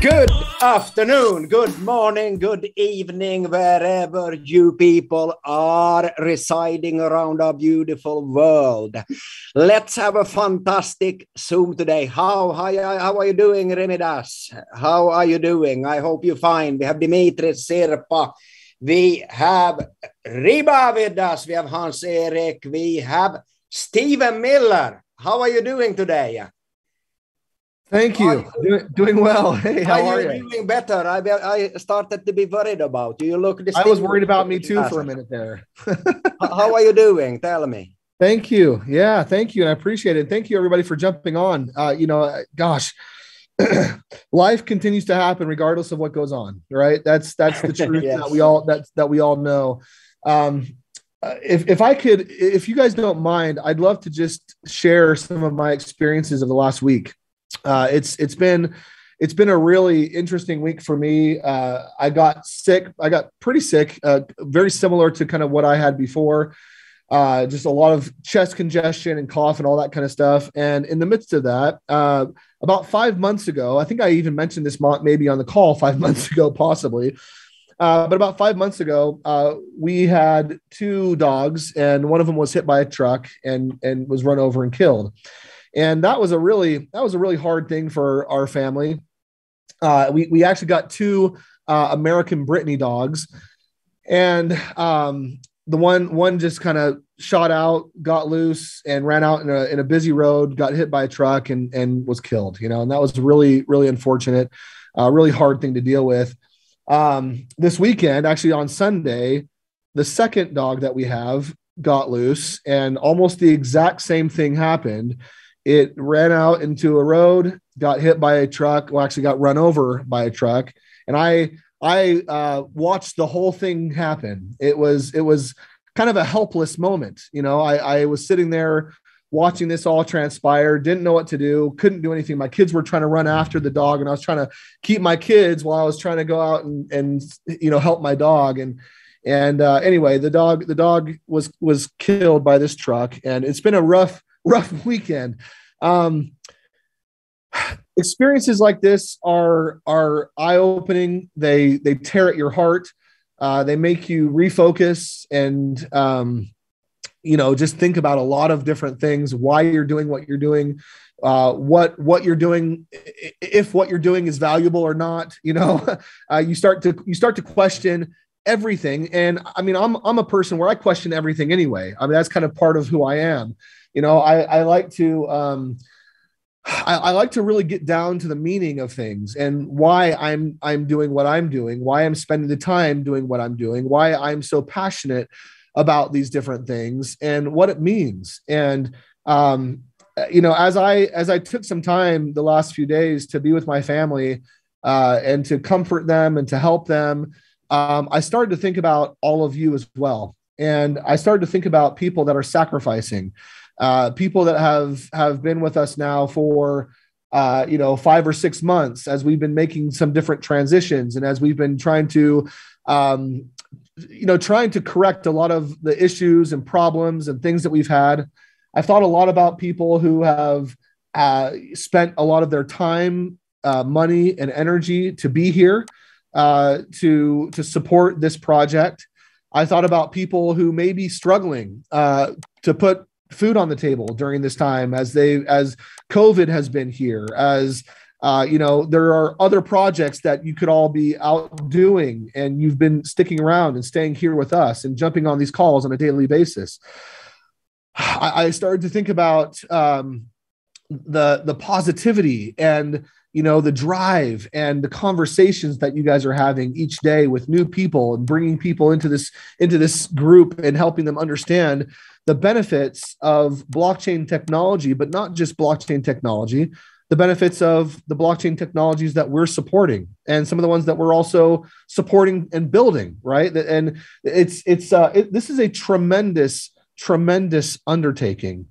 Good afternoon, good morning, good evening, wherever you people are residing around our beautiful world. Let's have a fantastic Zoom today. How are you doing, Remidas? How are you doing? I hope you're fine. We have Dimitris Sirpa. We have Riba with us. We have Hans-Erik. We have Stephen Miller. How are you doing today? Thank you. Doing well. Hey, how are you? Doing better. I started to be worried about you. You look distinct. I was worried about me too for a minute there. How are you doing? Tell me. Thank you. Yeah, thank you. And I appreciate it. Thank you, everybody, for jumping on. Gosh, life continues to happen regardless of what goes on, right? That's the truth. Yes. that we all know. If I could, if you guys don't mind, I'd love to just share some of my experiences of the last week. It's been a really interesting week for me. I got sick. I got pretty sick, very similar to kind of what I had before. Just a lot of chest congestion and cough and all that kind of stuff. And in the midst of that, about 5 months ago, I think I even mentioned this maybe on the call 5 months ago, possibly. But about 5 months ago, we had two dogs and one of them was hit by a truck and was run over and killed. And that was a really hard thing for our family. We actually got two American Brittany dogs, and the one just kind of shot out, got loose, and ran out in a busy road, got hit by a truck, and was killed. You know, and that was really, really unfortunate, really hard thing to deal with. This weekend, actually on Sunday, the second dog that we have got loose, and almost the exact same thing happened. It ran out into a road, got hit by a truck, well, actually got run over by a truck. And I watched the whole thing happen. It was kind of a helpless moment. You know, I was sitting there watching this all transpire, didn't know what to do, couldn't do anything. My kids were trying to run after the dog and I was trying to keep my kids while I was trying to go out and you know, help my dog. And anyway, the dog was killed by this truck, and it's been a rough weekend. Experiences like this are eye-opening. They tear at your heart. They make you refocus and, you know, just think about a lot of different things, why you're doing what you're doing, what you're doing, if what you're doing is valuable or not. You know, you start to question everything. And I mean, I'm a person where I question everything anyway. I mean, that's kind of part of who I am. You know, I like to really get down to the meaning of things and why I'm doing what I'm doing, why I'm spending the time doing what I'm doing, why I'm so passionate about these different things and what it means. And, you know, as I took some time the last few days to be with my family, and to comfort them and to help them, I started to think about all of you as well. And I started to think about people that are sacrificing, people that have been with us now for, 5 or 6 months as we've been making some different transitions and as we've been trying to correct a lot of the issues and problems and things that we've had. I've thought a lot about people who have spent a lot of their time, money, and energy to be here, to support this project. I thought about people who may be struggling to put food on the table during this time as COVID has been here, there are other projects that you could all be out doing and you've been sticking around and staying here with us and jumping on these calls on a daily basis. I started to think about the positivity and, you know, the drive and the conversations that you guys are having each day with new people and bringing people into this group and helping them understand the benefits of blockchain technology, but not just blockchain technology, the benefits of the blockchain technologies that we're supporting and some of the ones that we're also supporting and building, right? And this is a tremendous, tremendous undertaking.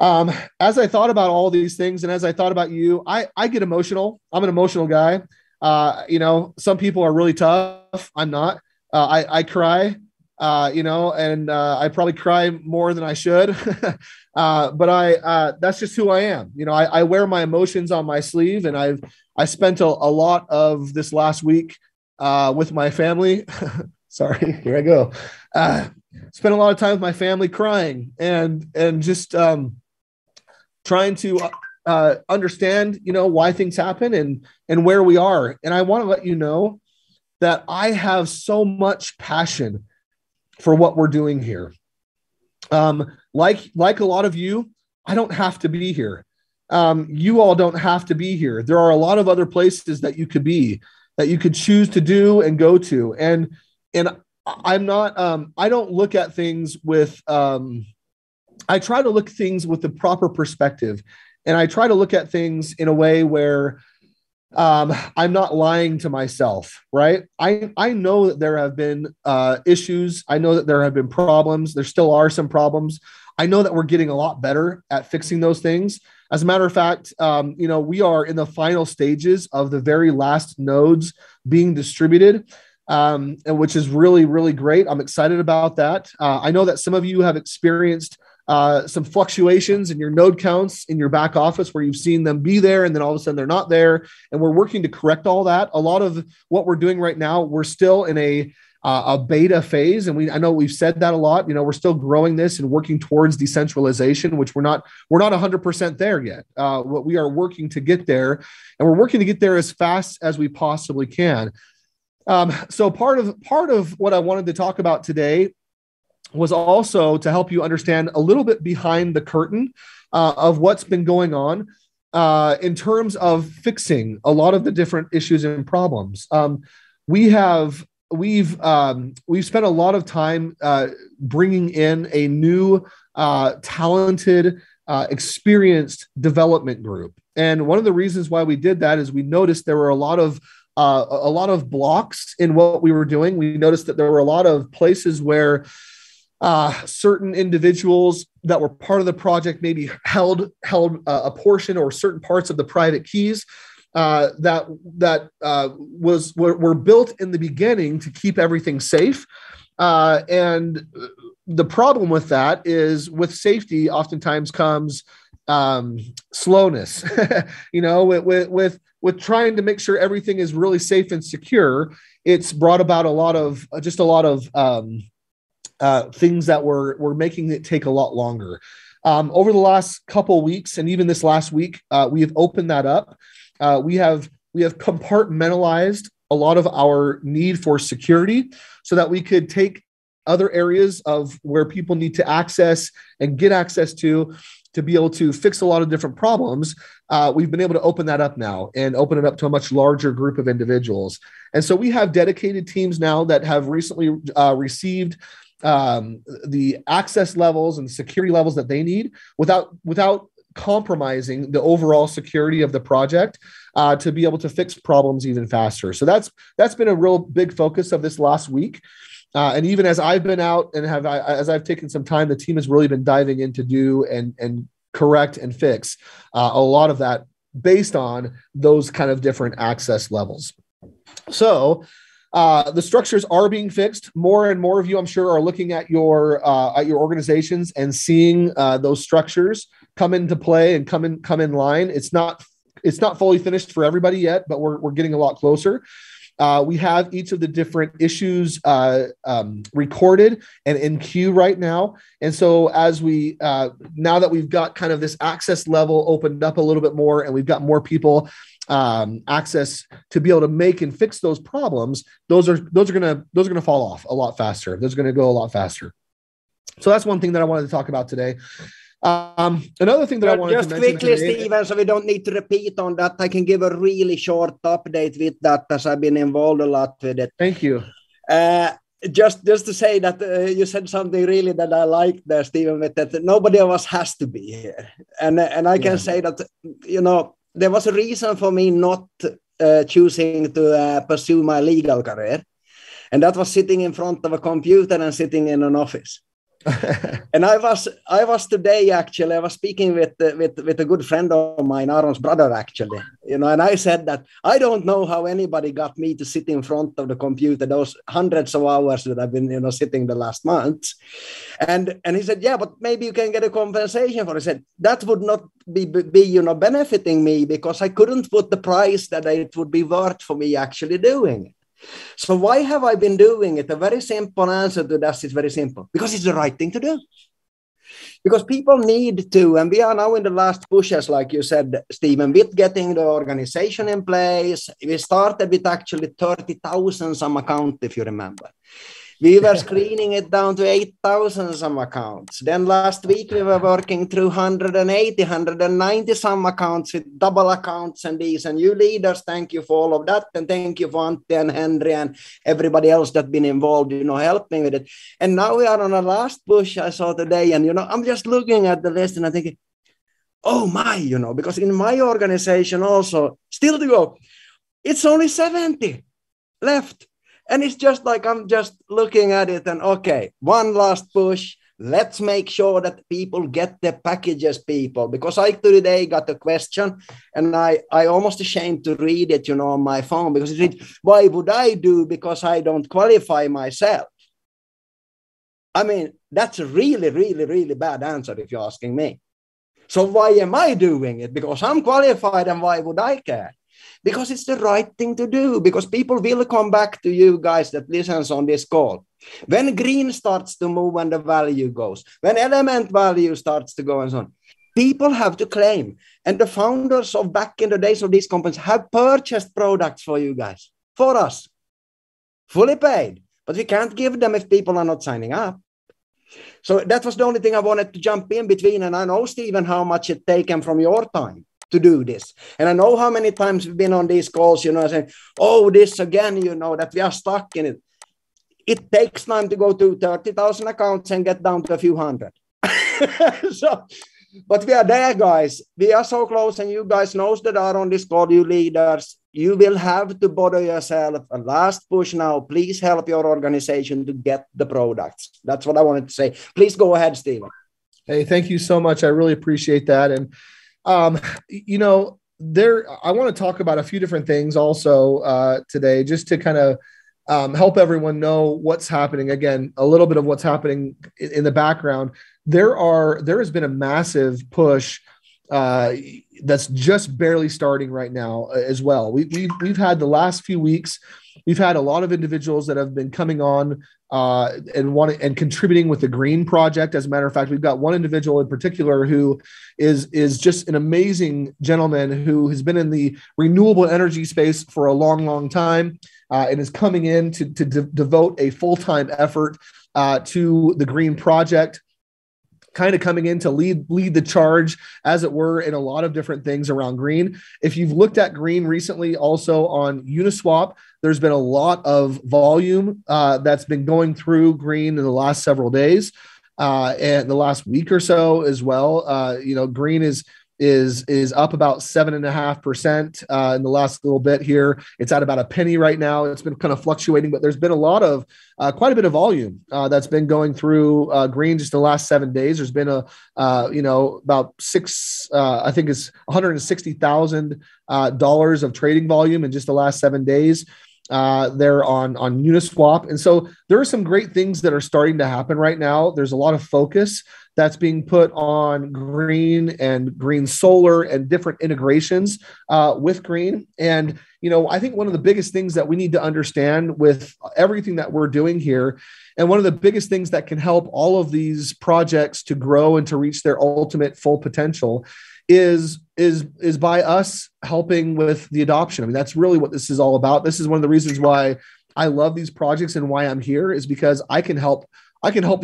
As I thought about all these things and as I thought about you, I get emotional. I'm an emotional guy. Some people are really tough. I'm not. I cry, and I probably cry more than I should. But that's just who I am. You know, I wear my emotions on my sleeve, and I've I spent a lot of this last week with my family. Sorry, here I go. Spent a lot of time with my family crying and just trying to understand, you know, why things happen and where we are. And I want to let you know that I have so much passion for what we're doing here. Like a lot of you, I don't have to be here. You all don't have to be here. There are a lot of other places that you could be, that you could choose to do and go to. And I'm not, I don't look at things with, I try to look at things with the proper perspective. And I try to look at things in a way where I'm not lying to myself, right? I know that there have been issues. I know that there have been problems. There still are some problems. I know that we're getting a lot better at fixing those things. As a matter of fact, you know, we are in the final stages of the very last nodes being distributed, and which is really, really great. I'm excited about that. I know that some of you have experienced some fluctuations in your node counts in your back office where you've seen them be there and then all of a sudden they're not there. And we're working to correct all that. A lot of what we're doing right now, we're still in a beta phase. And I know we've said that a lot, you know, we're still growing this and working towards decentralization, which we're not 100% there yet. What we are working to get there, and we're working to get there as fast as we possibly can. So part of what I wanted to talk about today was also to help you understand a little bit behind the curtain of what's been going on in terms of fixing a lot of the different issues and problems. We've spent a lot of time bringing in a new, talented, experienced development group. And one of the reasons why we did that is we noticed there were a lot of blocks in what we were doing. We noticed that there were a lot of places where certain individuals that were part of the project maybe held a portion or certain parts of the private keys that were built in the beginning to keep everything safe. And the problem with that is with safety oftentimes comes slowness, you know, with trying to make sure everything is really safe and secure. It's brought about a lot of things that were making it take a lot longer. Over the last couple weeks, and even this last week, we have opened that up. We have compartmentalized a lot of our need for security so that we could take other areas of where people need to access and get access to be able to fix a lot of different problems. We've been able to open that up now and open it up to a much larger group of individuals. And so we have dedicated teams now that have recently received the access levels and security levels that they need without compromising the overall security of the project to be able to fix problems even faster. So that's been a real big focus of this last week. And even as I've been out and as I've taken some time, the team has really been diving in to do and correct and fix a lot of that based on those kind of different access levels. So the structures are being fixed. More and more of you, I'm sure, are looking at your organizations and seeing those structures come into play and come in line. It's not fully finished for everybody yet, but we're getting a lot closer. We have each of the different issues recorded and in queue right now. And so as we, now that we've got kind of this access level opened up a little bit more and we've got more people access to be able to make and fix those problems, those are going to fall off a lot faster. Those are going to go a lot faster. So that's one thing that I wanted to talk about today. Another thing that I wanted to mention quickly, Stephen, so we don't need to repeat on that. I can give a really short update with that as I've been involved a lot with it. Thank you. Just to say that you said something really that I liked there, Stephen, that nobody of us has to be here. And I can say that, you know, there was a reason for me not choosing to pursue my legal career. And that was sitting in front of a computer and sitting in an office. And I was today actually. I was speaking with a good friend of mine, Aaron's brother, actually. You know, and I said that I don't know how anybody got me to sit in front of the computer those hundreds of hours that I've been, you know, sitting the last month. And he said, yeah, but maybe you can get a compensation for it. I said that would not be you know, benefiting me, because I couldn't put the price that it would be worth for me actually doing it. So why have I been doing it? A very simple answer to that is very simple. Because it's the right thing to do. Because people need to, and we are now in the last pushes, like you said, Stephen, with getting the organization in place. We started with actually 30,000 some account, if you remember. We were screening it down to 8,000 some accounts. Then last week we were working through 180, 190 some accounts with double accounts and these. And you leaders, thank you for all of that. And thank you Vonte and Henry and everybody else that's been involved, you know, helping with it. And now we are on the last push I saw today. And, you know, I'm just looking at the list and I'm thinking, oh my, you know, because in my organization also, still to go, it's only 70 left. And it's just like, I'm just looking at it and okay, one last push. Let's make sure that people get the packages, people, because I today got a question and I almost ashamed to read it, you know, on my phone, because it said, why would I do? Because I don't qualify myself. I mean, that's a really, really, really bad answer if you're asking me. So why am I doing it? Because I'm qualified, and why would I care? Because it's the right thing to do, because people will come back to you guys that listens on this call. When Green starts to move and the value goes, when Element value starts to go and so on, people have to claim. And the founders of back in the days of these companies have purchased products for you guys, for us, fully paid. But we can't give them if people are not signing up. So that was the only thing I wanted to jump in between. And I know, Stephen, how much it taken from your time to do this. And I know how many times we've been on these calls, you know, saying, oh, this again, you know, that we are stuck in it. It takes time to go to 30,000 accounts and get down to a few hundred. So, but we are there, guys. We are so close, and you guys knows that are on this call, you leaders. You will have to bother yourself. A last push now. Please help your organization to get the products. That's what I wanted to say. Please go ahead, Stephen. Hey, thank you so much. I really appreciate that. And you know, I want to talk about a few different things also today, just to kind of help everyone know what's happening. Again, a little bit of what's happening in the background. There has been a massive push that's just barely starting right now as well. We've had the last few weeks, we've had a lot of individuals that have been coming on and contributing with the Green project. As a matter of fact, we've got one individual in particular who is just an amazing gentleman who has been in the renewable energy space for a long, long time and is coming in to devote a full-time effort to the Green project, kind of coming in to lead the charge, as it were, in a lot of different things around Green. If you've looked at Green recently, also on Uniswap, there's been a lot of volume that's been going through Green in the last several days and the last week or so as well. You know, Green is up about 7.5% in the last little bit here. It's at about a penny right now. It's been kind of fluctuating, but there's been a lot of quite a bit of volume that's been going through Green just the last 7 days. There's been a you know, about I think it's $160,000 of trading volume in just the last 7 days. They're on Uniswap. And so there are some great things that are starting to happen right now. There's a lot of focus that's being put on Green and Green Solar and different integrations with Green. And, you know, I think one of the biggest things that we need to understand with everything that we're doing here, and one of the biggest things that can help all of these projects to grow and to reach their ultimate full potential is by us helping with the adoption. I mean, that's really what this is all about. This is one of the reasons why I love these projects and why I'm here, is because I can help the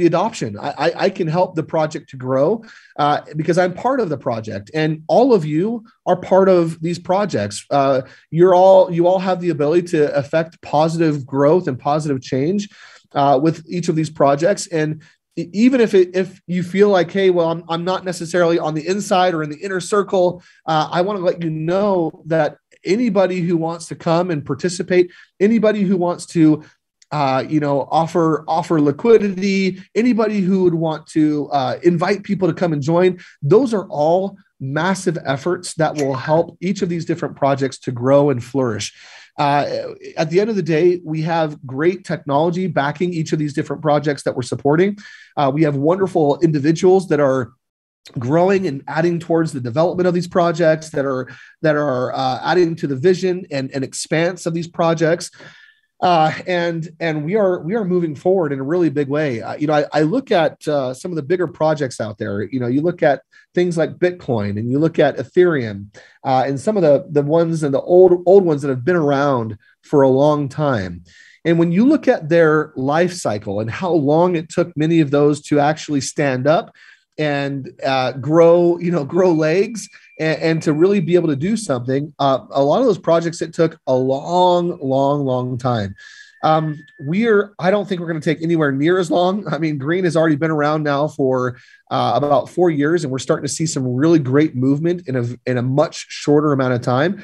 adoption. I can help the project to grow because I'm part of the project, and all of you are part of these projects. You all have the ability to affect positive growth and positive change with each of these projects. And even if you feel like, hey, well, I'm not necessarily on the inside or in the inner circle, I want to let you know that anybody who wants to come and participate, anybody who wants to offer liquidity, anybody who would want to invite people to come and join. Those are all massive efforts that will help each of these different projects to grow and flourish. At the end of the day, we have great technology backing each of these different projects that we're supporting. We have wonderful individuals that are growing and adding towards the development of these projects, that are adding to the vision and expanse of these projects. And we are moving forward in a really big way. I look at some of the bigger projects out there. You look at things like Bitcoin, and you look at Ethereum, and some of the ones and the old ones that have been around for a long time. And when you look at their life cycle and how long it took many of those to actually stand up and grow legs and to really be able to do something. A lot of those projects, it took a long time. I don't think we're going to take anywhere near as long. I mean, Green has already been around now for about 4 years, and we're starting to see some really great movement in a much shorter amount of time.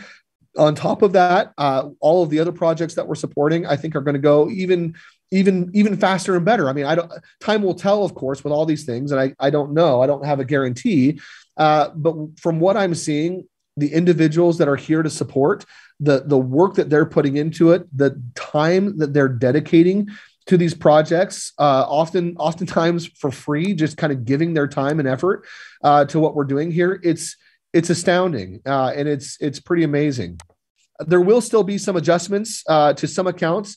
On top of that, all of the other projects that we're supporting, I think, are going to go even faster and better. I mean, time will tell, of course, with all these things. And I don't know, I don't have a guarantee. But from what I'm seeing, the individuals that are here to support, the work that they're putting into it, the time that they're dedicating to these projects, oftentimes for free, just kind of giving their time and effort to what we're doing here, it's astounding. And it's pretty amazing. There will still be some adjustments to some accounts.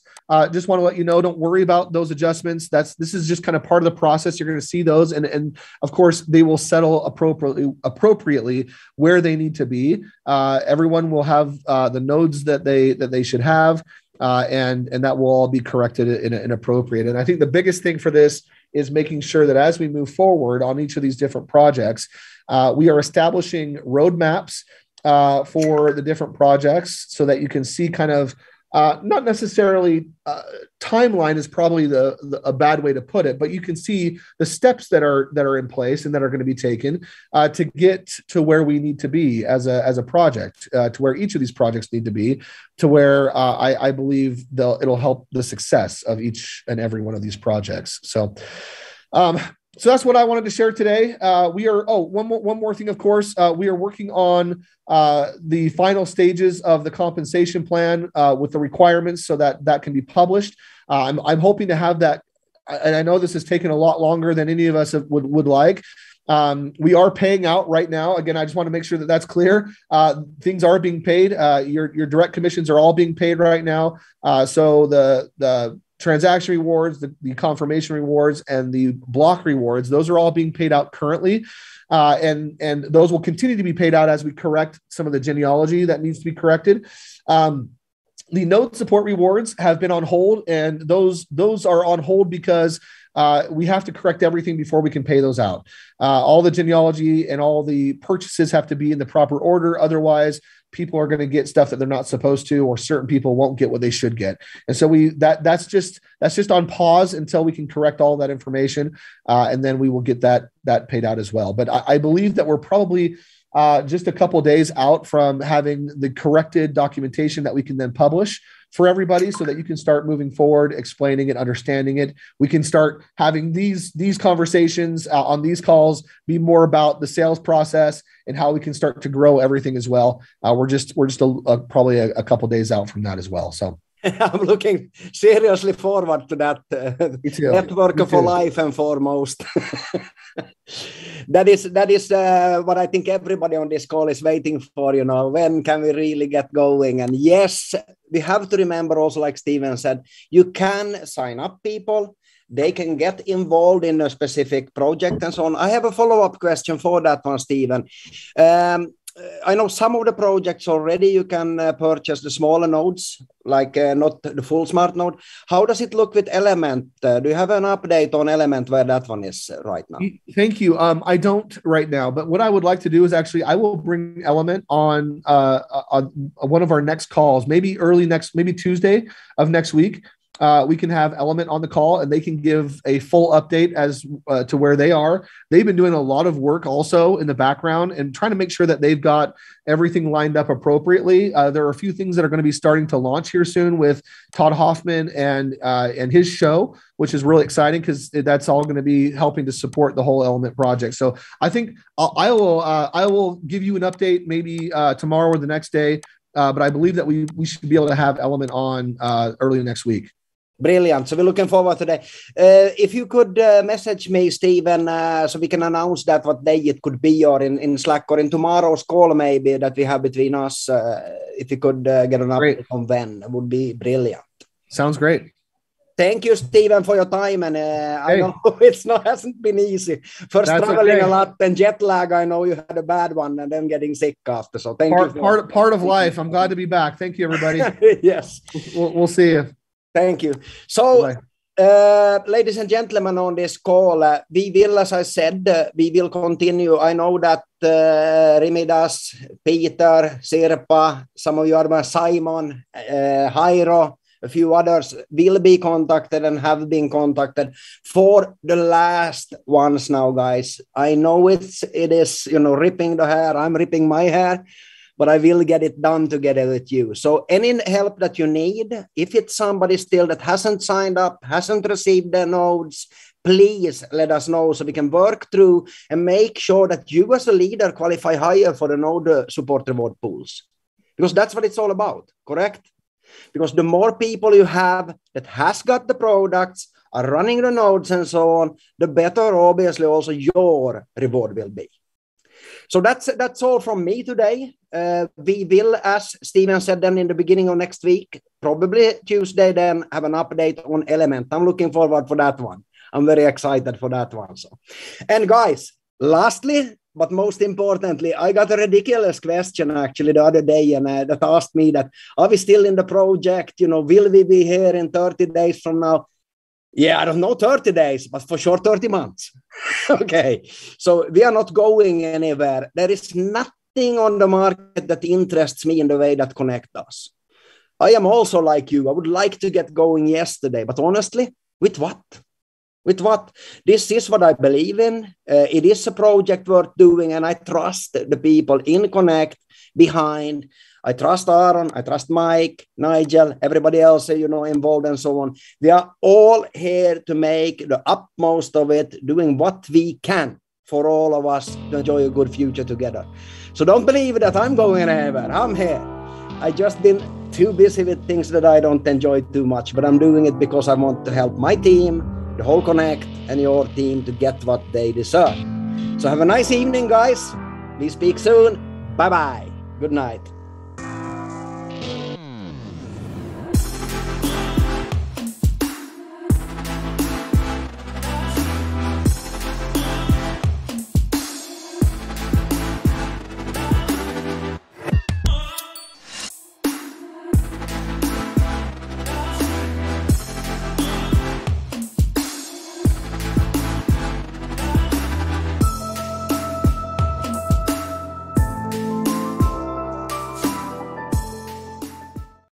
Just want to let you know, don't worry about those adjustments. This is just kind of part of the process. You're going to see those. And of course, they will settle appropriately where they need to be. Everyone will have the nodes that they should have. And that will all be corrected and appropriate. And I think the biggest thing for this is making sure that as we move forward on each of these different projects, we are establishing roadmaps for the different projects so that you can see kind of not necessarily timeline is probably a bad way to put it, but you can see the steps that are in place and that are going to be taken to get to where we need to be as a project, to where each of these projects need to be, to where I believe it'll help the success of each and every one of these projects. So that's what I wanted to share today. One more thing, of course. We are working on the final stages of the compensation plan with the requirements so that can be published. I'm hoping to have that, and I know this has taken a lot longer than any of us would like. We are paying out right now. Again, I just want to make sure that's clear. Things are being paid. Your direct commissions are all being paid right now. So the transaction rewards, the confirmation rewards, and the block rewards, those are all being paid out currently. And those will continue to be paid out as we correct some of the genealogy that needs to be corrected. The node support rewards have been on hold, and those are on hold because we have to correct everything before we can pay those out. All the genealogy and all the purchases have to be in the proper order. Otherwise, people are going to get stuff that they're not supposed to, or certain people won't get what they should get. And so that's just on pause until we can correct all that information. And then we will get that paid out as well. But I believe that we're probably just a couple of days out from having the corrected documentation that we can then publish for everybody so that you can start moving forward, explaining it, understanding it. We can start having these conversations on these calls be more about the sales process and how we can start to grow everything as well. We're just probably a couple days out from that as well. So I'm looking seriously forward to that network for life and foremost. That is what I think everybody on this call is waiting for. When can we really get going? And yes, we have to remember also, like Stephen said, you can sign up people. They can get involved in a specific project and so on. I have a follow-up question for that one, Stephen. I know some of the projects already you can purchase the smaller nodes, like not the full smart node. How does it look with Element? Do you have an update on Element where that one is right now? Thank you. I don't right now, but what I would like to do is actually I will bring Element on one of our next calls, maybe Tuesday of next week. we can have Element on the call and they can give a full update as to where they are. They've been doing a lot of work also in the background and trying to make sure that they've got everything lined up appropriately. There are a few things that are going to be starting to launch here soon with Todd Hoffman and his show, which is really exciting because that's all going to be helping to support the whole Element project. So I think I will give you an update maybe tomorrow or the next day. But I believe that we should be able to have Element on early next week. Brilliant. So we're looking forward to that. If you could message me, Stephen, so we can announce that what day it could be, or in Slack or in tomorrow's call maybe that we have between us. If you could get an update on when, it would be brilliant. Sounds great. Thank you, Stephen, for your time. And I know it hasn't been easy. First, that's traveling a lot, then jet lag. I know you had a bad one, and then getting sick after. So thank you. Part of life. I'm glad to be back. Thank you, everybody. Yes. We'll see you. Thank you. So, ladies and gentlemen, on this call, we will, as I said, we will continue. I know that Remidas, Peter, Sirpa, some of you are Simon, Jairo, a few others will be contacted and have been contacted for the last ones now, guys. I know it is, you know, ripping the hair. I'm ripping my hair, but I will get it done together with you. So any help that you need, if it's somebody still that hasn't signed up, hasn't received their nodes, please let us know so we can work through and make sure that you as a leader qualify higher for the node support reward pools. Because that's what it's all about, correct? Because the more people you have that has got the products, are running the nodes and so on, the better obviously also your reward will be. So that's all from me today. We will, as Stephen said then in the beginning of next week, probably Tuesday then, have an update on Element. I'm looking forward for that one. I'm very excited for that one. So. And guys, lastly, but most importantly, I got a ridiculous question actually the other day, and that asked me that, are we still in the project? You know, will we be here in 30 days from now? Yeah, I don't know 30 days, but for sure 30 months. Okay, so we are not going anywhere. There is nothing on the market that interests me in the way that Connect does. I am also like you. I would like to get going yesterday, but honestly, with what? With what? This is what I believe in. It is a project worth doing, and I trust the people in Connect behind. I trust Aaron, I trust Mike, Nigel, everybody else, you know, involved and so on. We are all here to make the utmost of it, doing what we can for all of us to enjoy a good future together. So don't believe that I'm going anywhere. I'm here. I just been too busy with things that I don't enjoy too much, but I'm doing it because I want to help my team, the whole Connect, and your team to get what they deserve. So have a nice evening, guys. We speak soon. Bye-bye. Good night.